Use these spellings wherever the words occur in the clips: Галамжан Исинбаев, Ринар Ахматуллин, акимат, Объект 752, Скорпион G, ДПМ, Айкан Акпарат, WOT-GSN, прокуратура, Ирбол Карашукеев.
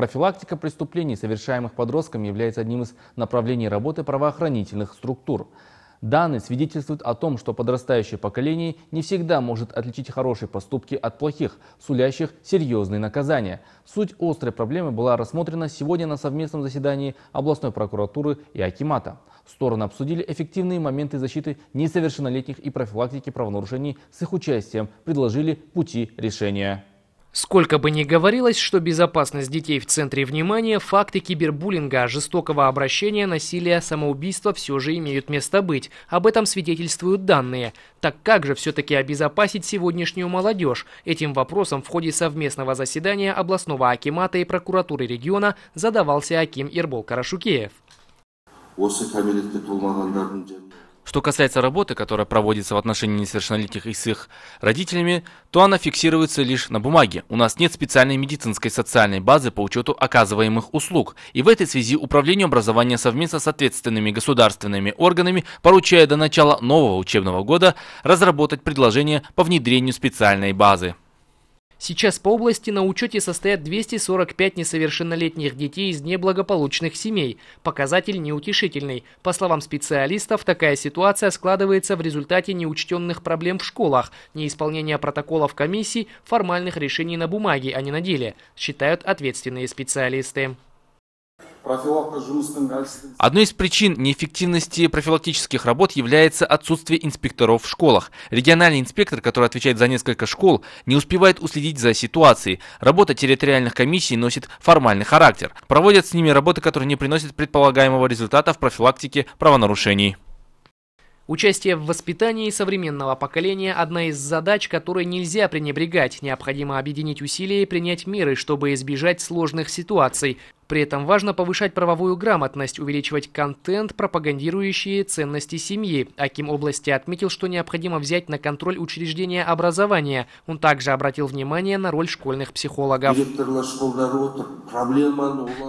Профилактика преступлений, совершаемых подростками, является одним из направлений работы правоохранительных структур. Данные свидетельствуют о том, что подрастающее поколение не всегда может отличить хорошие поступки от плохих, сулящих серьезные наказания. Суть острой проблемы была рассмотрена сегодня на совместном заседании областной прокуратуры и акимата. Стороны обсудили эффективные моменты защиты несовершеннолетних и профилактики правонарушений с их участием, предложили пути решения. Сколько бы ни говорилось, что безопасность детей в центре внимания, факты кибербуллинга, жестокого обращения, насилия, самоубийства все же имеют место быть. Об этом свидетельствуют данные. Так как же все-таки обезопасить сегодняшнюю молодежь? Этим вопросом в ходе совместного заседания областного акимата и прокуратуры региона задавался аким Ирбол Карашукеев. Что касается работы, которая проводится в отношении несовершеннолетних и с их родителями, то она фиксируется лишь на бумаге. У нас нет специальной медицинской социальной базы по учету оказываемых услуг. И в этой связи Управление образования совместно с ответственными государственными органами поручает до начала нового учебного года разработать предложение по внедрению специальной базы. Сейчас по области на учете состоят 245 несовершеннолетних детей из неблагополучных семей. Показатель неутешительный. По словам специалистов, такая ситуация складывается в результате неучтенных проблем в школах, неисполнения протоколов комиссий, формальных решений на бумаге, а не на деле, считают ответственные специалисты. Одной из причин неэффективности профилактических работ является отсутствие инспекторов в школах. Региональный инспектор, который отвечает за несколько школ, не успевает уследить за ситуацией. Работа территориальных комиссий носит формальный характер. Проводят с ними работы, которые не приносят предполагаемого результата в профилактике правонарушений. Участие в воспитании современного поколения – одна из задач, которой нельзя пренебрегать. Необходимо объединить усилия и принять меры, чтобы избежать сложных ситуаций. При этом важно повышать правовую грамотность, увеличивать контент, пропагандирующие ценности семьи. Аким области отметил, что необходимо взять на контроль учреждения образования. Он также обратил внимание на роль школьных психологов.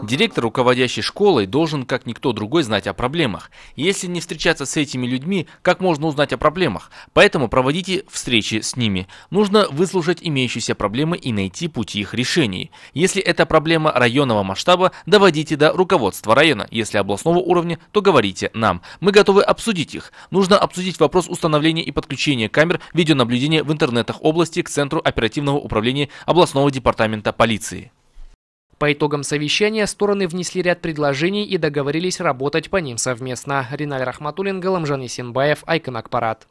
Директор, руководящий школой, должен, как никто другой, знать о проблемах. Если не встречаться с этими людьми, как можно узнать о проблемах? Поэтому проводите встречи с ними. Нужно выслушать имеющиеся проблемы и найти пути их решений. Если это проблема районного масштаба, доводите до руководства района. Если областного уровня, то говорите нам. Мы готовы обсудить их. Нужно обсудить вопрос установления и подключения камер видеонаблюдения в интернетах области к Центру оперативного управления областного департамента полиции. По итогам совещания стороны внесли ряд предложений и договорились работать по ним совместно. Ринар Ахматуллин, Галамжан Исинбаев, Айкан Акпарат.